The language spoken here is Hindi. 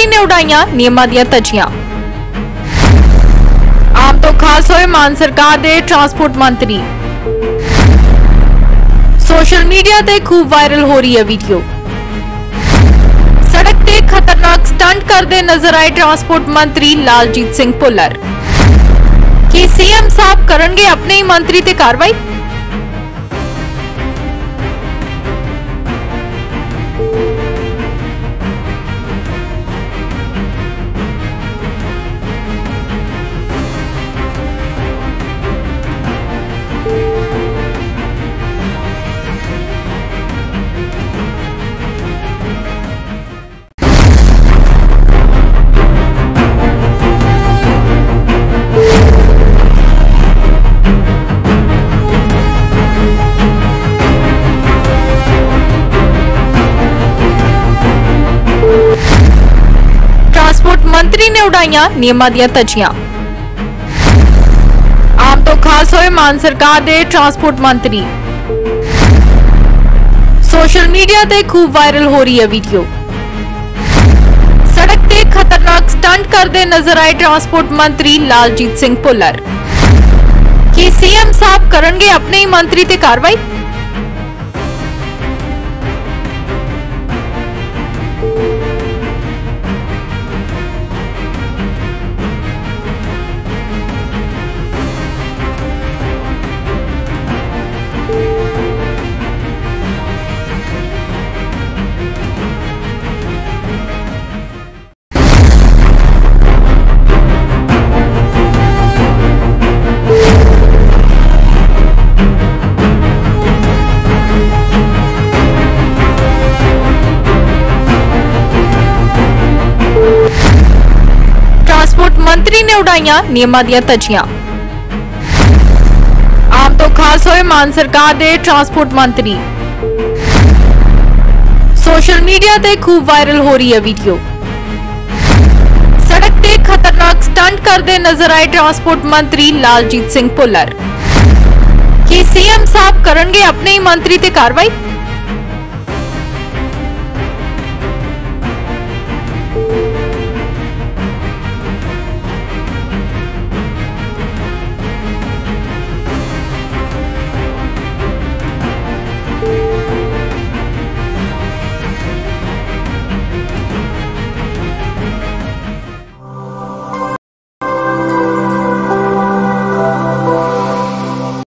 ਮੰਤਰੀ ਨੇ ਉਡਾਈਆਂ ਨਿਯਮਾਂ ਦੀਆਂ ਧੱਜੀਆਂ। ਆਮ ਤੋਂ ਖਾਸ ਹੋਏ ਮਾਨ ਸਰਕਾਰ ਦੇ ਟਰਾਂਸਪੋਰਟ ਮੰਤਰੀ। सोशल मीडिया ते खूब वायरल हो रही है वीडियो। सड़क ते खतरनाक स्टंट करते नजर आए ट्रांसपोर्ट मंत्री लालजीत सिंह भुल्लर। कि सीएम साहब करेंगे अपने ही मंत्री ते कार्रवाई। मंत्री ने उड़ाइया नियमां दियां धज्जियां। आम तो खास होए मान सरकार दे ट्रांसपोर्ट मंत्री। सोशल मीडिया ते खूब वायरल हो रही है वीडियो। सड़क ते खतरनाक स्टंट करते नजर आए ट्रांसपोर्ट मंत्री लालजीत सिंह भुल्लर। कि सीएम साहब करेंगे अपने ही मंत्री ते कार्रवाई। मंत्री ने उड़ाइया नियमां दियां धज्जियां। आम तो खास होए मान सरकार दे ट्रांसपोर्ट मंत्री। सोशल मीडिया ते खूब वायरल हो रही है वीडियो। सड़क ते खतरनाक स्टंट करते नजर आए ट्रांसपोर्ट मंत्री लालजीत सिंह भुल्लर। कि सीएम साहब करेंगे अपने ही मंत्री ते कार्रवाई।